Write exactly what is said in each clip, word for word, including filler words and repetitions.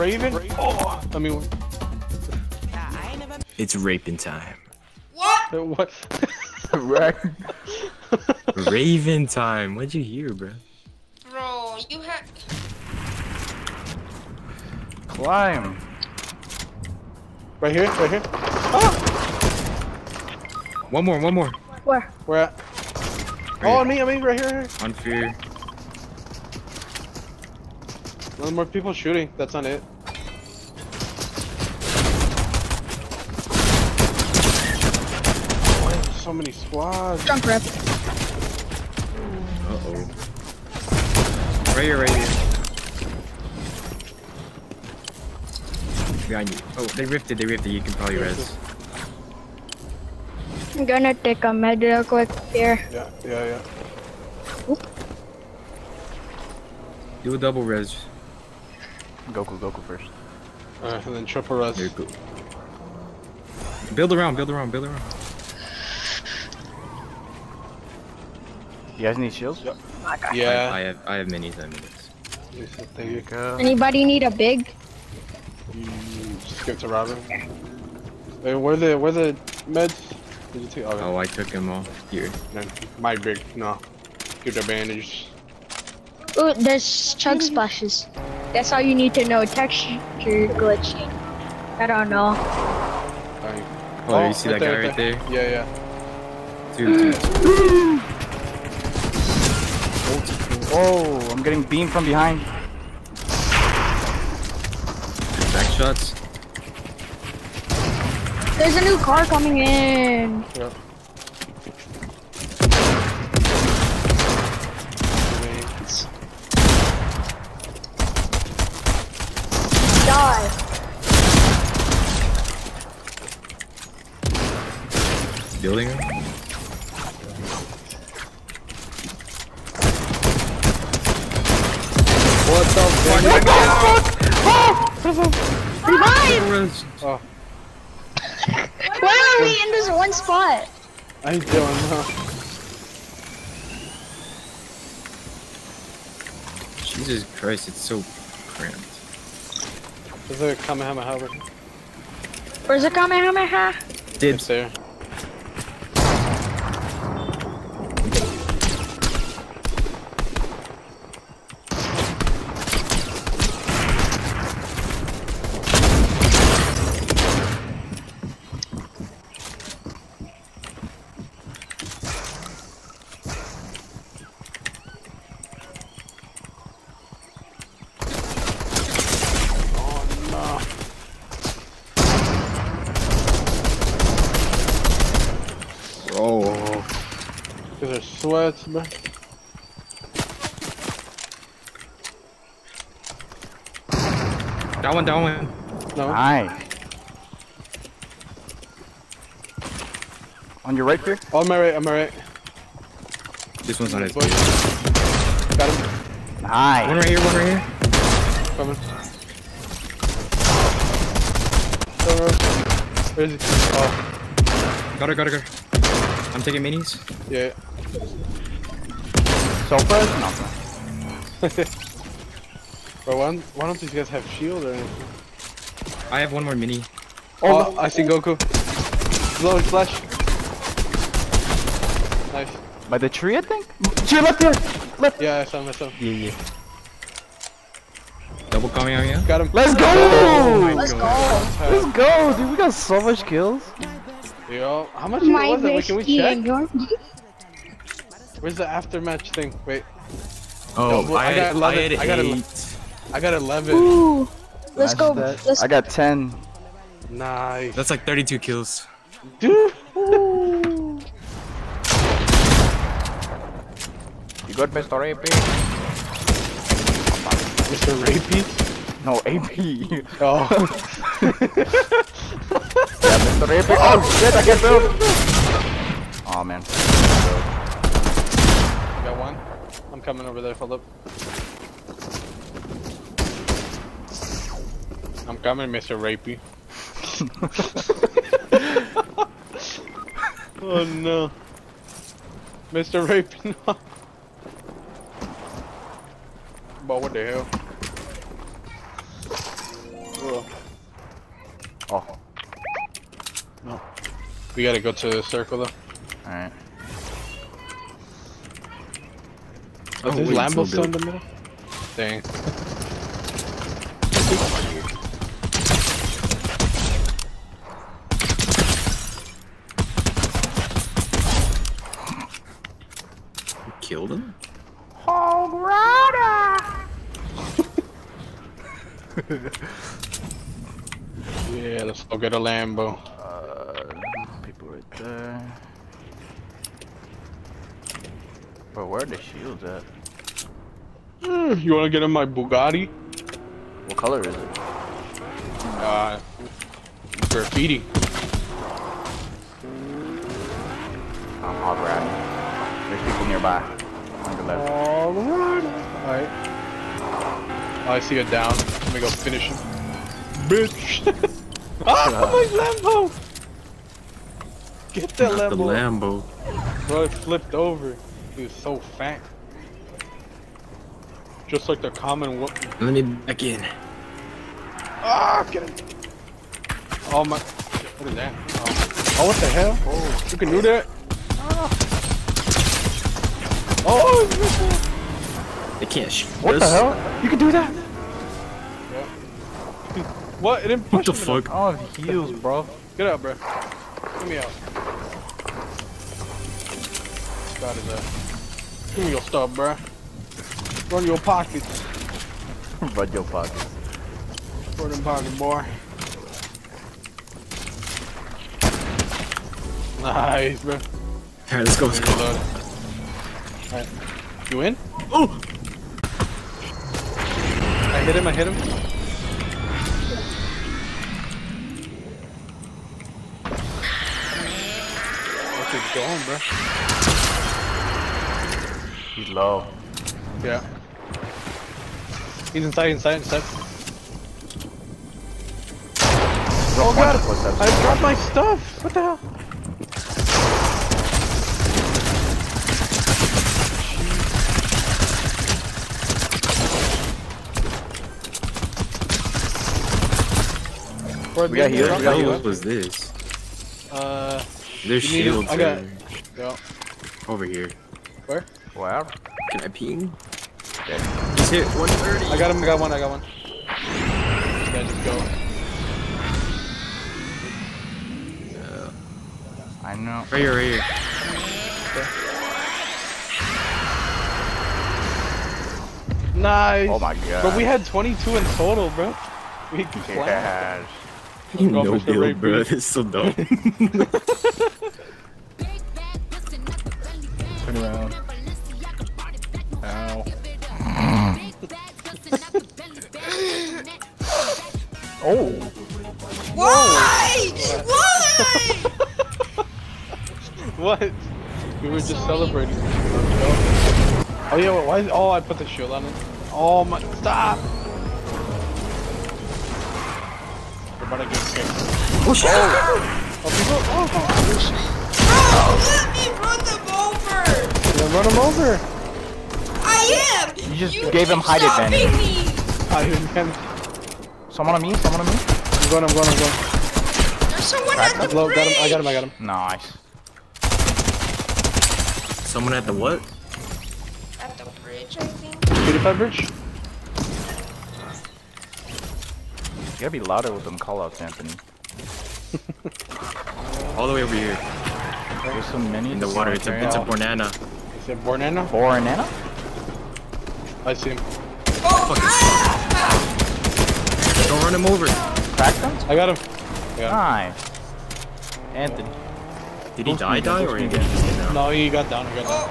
Raven? Oh, I mean. It's raping time. What? What? Raven time. What'd you hear, bro? Bro, you had. Climb. Right here, right here. Ah! One more, one more. Where? Where at? Right. Oh, I mean, I mean, right here, right here. On fear. One more people shooting. That's not it. So many squads. Jump rip. Uh-oh. Right here, right here. Behind you. Oh, they rifted, they rifted. You can probably res. I'm gonna take a med real quick here. Yeah, yeah, yeah. Oop. Do a double res. Goku, Goku first. Alright, and then triple res. There you go. Build around, build around, build around. You guys need shields? Yep. Okay. Yeah. I, I have I have minis, I have minis. There you go. Anybody need a big? You skip to Robin. Okay. Hey, where the where the meds? Did you take all? Oh, I took them all. Here. No, my big, no. Give the bandage. Ooh, there's chug splashes. That's all you need to know. Texture glitching. I don't know. Dang. Oh, oh, you see right that there, guy right there? there? Yeah, yeah. Dude. dude. Oh, I'm getting beamed from behind. Back shots. There's a new car coming in. Yep. Die. Building him? What the fuck? What the fuck? Oh! Oh. Why are we in this one spot? I don't know. Jesus Christ, it's so cramped. Is there a Kamehameha? Where's the Kamehameha? Dibs there. Sweats, man. That one, that one. No. Nice. On your right here? Oh, on my right, on my right. This one's on his bush. Got him. Nice. One right here, one right here. Coming. Where is he? Oh. Got her, got her, got her. I'm taking minis. Yeah. So far, nothing. Bro, why, why don't these guys have shield or anything? I have one more mini. Oh, oh no. I see Goku. Blow and flash. Nice. By the tree, I think? She left there! Left! Yeah, I saw him, I saw him. Yeah, yeah. Double coming out here. Got him. Let's go! Oh, Let's God. go! Let's go, dude. We got so much kills. Yo, how much My was it? Wait, can we check? Where's the aftermatch thing? Wait. Oh, no, I, I got eleven. I, I, got eight. I got eleven. Ooh, let's go. Let's I got ten. Nice. That's like thirty-two kills. Dude. You got Mister A P? Mister A P? No, A P. Oh. Yeah, Mister A P. Oh shit! I get built. Oh man. One. I'm coming over there, Philip. I'm coming, Mister Rapey. Oh no. Mister Rapey, no. But what the hell? well. Oh. No. We gotta go to the circle though. Alright. Oh, oh, there's Lambo still in the middle? Dang. You killed him? Oh, brother! Yeah, let's go get a Lambo. Uh, people right there. Bro, where are the shields at? Mm, you wanna get in my Bugatti? What color is it? Uh, graffiti. I'm all right. There's people nearby. On the left. All right. All right. Oh, I see it down. Let me go finish him. Bitch. Ah, my Lambo! Get that Lambo. The Lambo. Bro, it flipped over. He was so fat. Just like the common whoop. Let me back in. Ah, get him. Oh my. What is that? Oh, oh what the hell? Oh, you can do that? Ah. Oh, they can't shoot. What this. The hell? You can do that? Yeah. What? It didn't push. What the fuck? Enough. I don't have heals, bro. Get out, bro. Get me out. Got his ass. Give me your stuff, bro. Run your pockets. Run your pockets. Run them pockets, boy. Nice, bro. Alright, let's go. Let's go. Alright. You in? Oh! I hit him. I hit him. He's gone, bro. He's low. Yeah. He's inside, inside, inside. Oh god! I dropped my stuff! What the hell? We got healed, we got healed. What was this? Uh... There's shields I got yeah. Over here. Where? Wow. Can I ping? Okay. He's hit one thirty. I got him, I got one, I got one. Yeah, just go. Yeah. I know. Right here, right here. Okay. Nice. Oh my god. But we had twenty-two in total, bro. We can fly. You no build, bro. This is so dumb. Turn around. Ow. Oh. Why? Why? What? We were just celebrating. Oh yeah. Why? Is, oh, I put the shield on it. Oh my! Stop. But I get scared. Oh shit! Oh, people! Oh, oh, oh. Bro, let me run them over! Yeah, run them over! I am! You just you gave him height advantage. Me. I didn't. Someone on me, someone on me. I'm going, I'm going, I'm going. There's someone Crack at the low, got him, I got him, I got him. Nice. Someone at the what? At the bridge, I think. thirty-five bridge? You gotta be louder with them call-outs, Anthony. All the way over here. There's so many in the water. It's a, it's a banana. Is it banana? Banana? I see him. Oh, ah! Don't run him over. Crack him? I got him. Yeah. Nice. Anthony. Did he die? Die or he got down? No, he got down. He got down.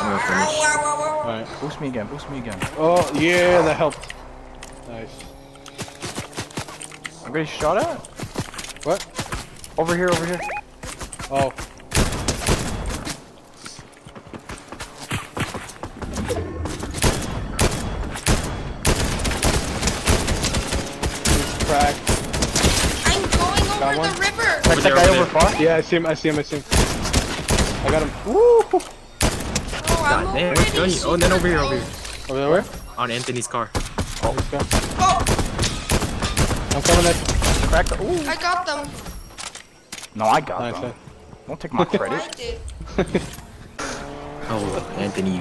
Oh. All right. Boost me again. Boost me again. Oh yeah, that helped. Nice. I'm getting shot at? What? Over here, over here. Oh. He's cracked. I'm going over got one. The river! Crack that guy over far? Yeah, I see him, I see him, I see him. I got him. Woo! Oh, I'm God, man. Oh, and then over here, over here. Over there where? On Anthony's car. Oh, let's go. Oh! I'm coming at crack the. Ooh. I got them. No, I got nice them. Thing. Don't take my credit. Oh, look, Anthony.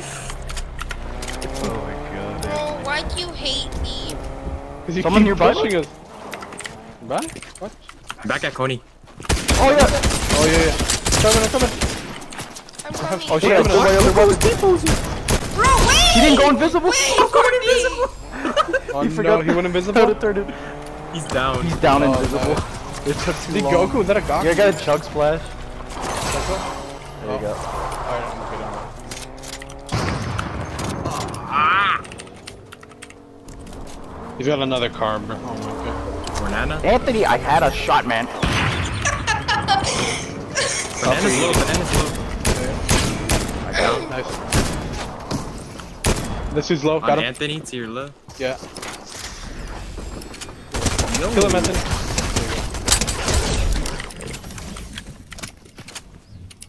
Oh my god. Bro, Anthony. Why do you hate me? Cause you Someone keep pushing us. Run? What? Back at Coney. Oh yeah! Oh yeah! yeah. Coming, I'm coming. I'm coming. Oh shit! Yeah, yeah, bro, wait! He didn't go invisible. Wait, I'm going invisible. Oh, he forgot. No, he went invisible. He's down. He's down oh, invisible. No. It took too long. Goku, is that a Goku? Yeah, I got a chug splash. There oh. you go. Alright, I'm good on that. Oh, ah. He's got another carb. Oh my god. Banana? Anthony, I had a shot, man. Banana's low, banana's low. I got it. Nice. This is low, got him. Anthony, to your left. Yeah. No. Kill him, Anthony.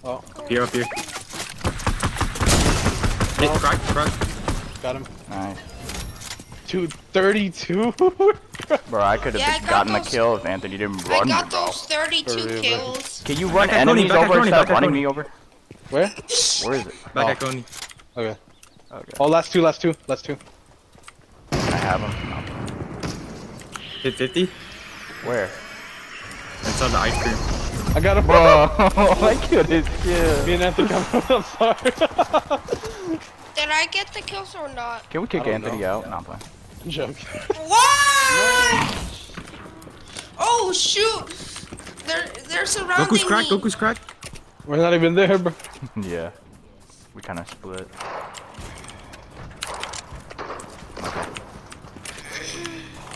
Oh. Here, up here. Hit, oh. crack, crack. Got him. Nice. two thirty-two? Bro, I could've yeah, I gotten got those... a kill if Anthony didn't run. I got those thirty-two kills. Can you run enemies over and stop running me over? Where? Where is it? Back at Coney. Okay. Okay. Oh, last two, last two, last two. Have him. No. Hit fifty? Where? It's on the ice cream. I got him, bro. I killed it. Yeah. Me and Anthony coming. I'm sorry. Did I get the kills or not? Can we kick Anthony know. out? No, I'm playing. Joke. What? Oh shoot! They're they're surrounding Goku's cracked. me. Goku's cracked. Goku's cracked. We're not even there, bro. Yeah. We kind of split.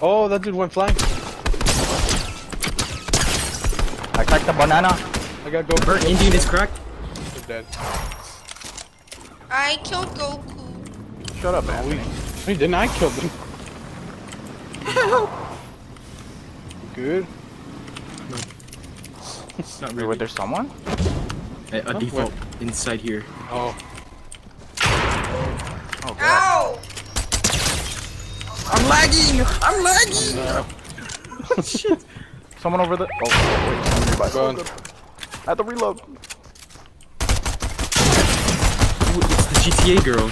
Oh, that dude went flying. I cracked the banana. I got Goku. Burnt Indian is cracked. He's dead. I killed Goku. Shut up, man. Oh, we, we didn't. I killed him. Good. It's not really. Wait, there's someone? A, a oh, default where? inside here. Oh. Oh, God. Ow! I'm lagging! I'm lagging! No. Oh, shit! Someone over there. Oh, wait. Someone I had to reload. Ooh, it's the G T A girl.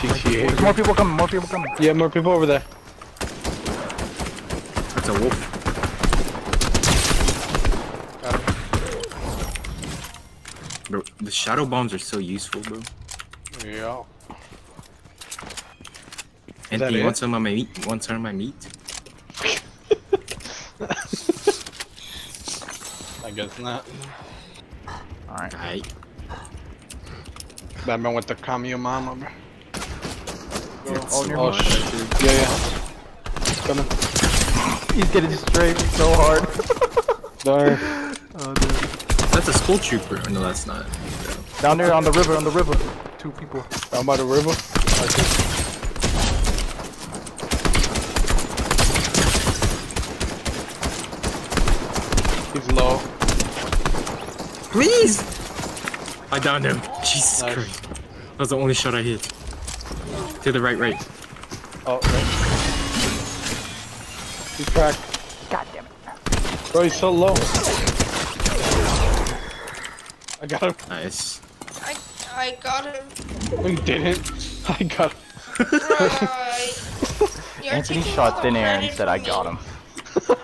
G T A. There's more people coming, more people coming. Yeah, more people over there. That's a wolf. Got him. Bro, the shadow bombs are so useful, bro. Yeah. Anthony, want some of my meat? Want some of my meat? I guess not. Alright. Right. Batman with the Kamehameha, bro. Oh, you're oh shit, dude. Yeah, yeah. Coming. He's getting strafed so hard. Sorry. Oh, dude. That's a school trooper. No, that's not. No. Down there on the river, on the river. Two people. Down by the river? Okay. Low. Please! I downed him. Jesus nice. Christ. That was the only shot I hit. To the right, right. Oh, right. He's cracked. God damn it. Bro, he's so low. I got him. Nice. I, I got him. We didn't. I got him. Right. Anthony shot thin air and said, I got him.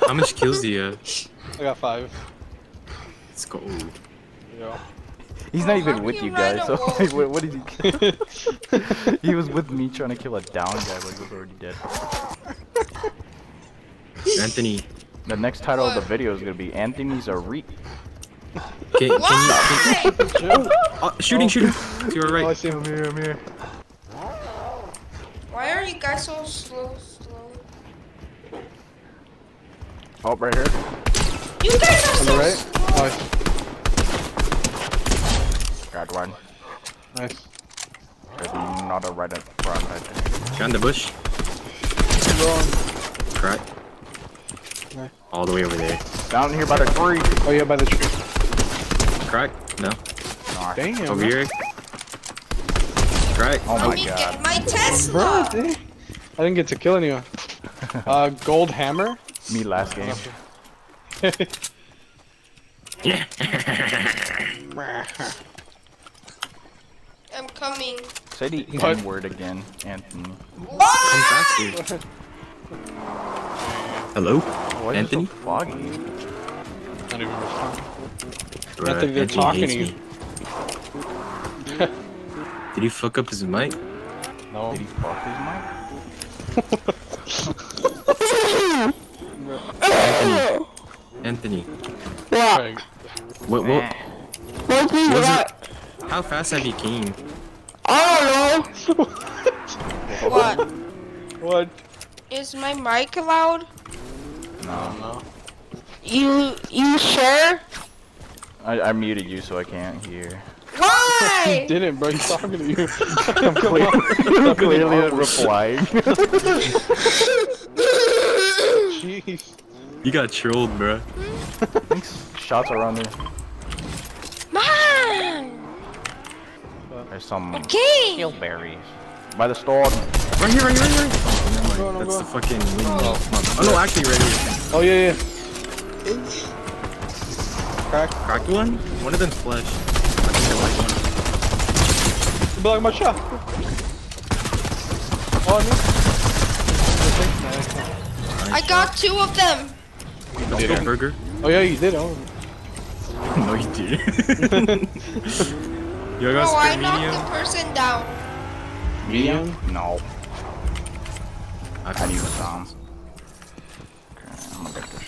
How much kills do you have? I got five. Let's go. Yeah. He's not even with you guys, so like, what, what did he kill? He was with me trying to kill a down guy, but he was already dead. Anthony. The next title what? of the video is gonna be Anthony's a Reek. Okay, can, can you can, shoot? Oh, shooting, oh. shooting. To your right. Oh, I see him here, I'm here. Why are you guys so slow, slow? Oh, right here. You guys are so right. slow. Nice. Got one. Nice. There's not a right in front right there. Gun the bush. Crack. Right. All the way over there. Down here by the tree. Oh yeah, by the tree. Crack. No. Right. Dang it. Over man. here. Crack. Oh my Let me god. Get my Tesla. I didn't get to kill anyone. Uh, gold hammer. Me last game. I'm coming. Say the N word again, Anthony. Ah! I'm back, dude. Hello? Why Anthony? Is it so foggy? I don't even respond. Bruh, I think they're Anthony talking to you. Did he fuck up his mic? No. Did he fuck his mic? Anthony. Anthony. What? What? What? What was that? It? How fast have you came? I don't know. What? What? Is my mic loud? No, no. You, you sure? I, I muted you so I can't hear. Why? He didn't, bro. He's talking to you. I'm clearly, clearly replying. Jeez. You got trolled, bro. Shots are on me. Man! There's some okay. Hillberries. By the storm. Right here, right here, right here. Oh, no, going, that's the fucking wing. Oh. Oh no, actually right here. Oh yeah, yeah. It's... Crack. Cracked one? One of them's flesh. I think I like one. Blowing my shot. Oh, I got two of them. Don't go burger. Oh yeah, you did. Oh. No, you didn't. Yo, no, I knocked medium. The person down. Medium? No. I can't even down. Okay, I'm gonna get this.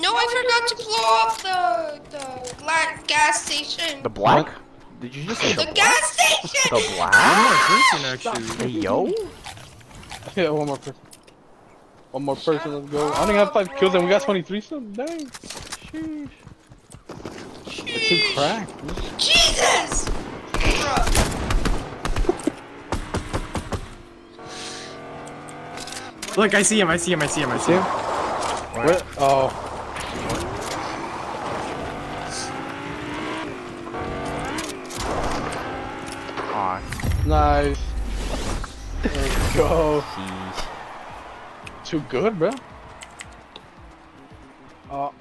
No, I forgot to blow up the the black gas station. The black? What? Did you just say the, the gas black? Station? The black? One more person actually. Hey yo. Yeah, one more person. One more person, let's go. I only have five kills and we got twenty-three still. Dang. Sheesh. Sheesh. Too cracked. Jesus! Look, I see him, I see him, I see him, I see him. Where? Oh. Aw. Nice. Let's go. Too good, bro. Oh.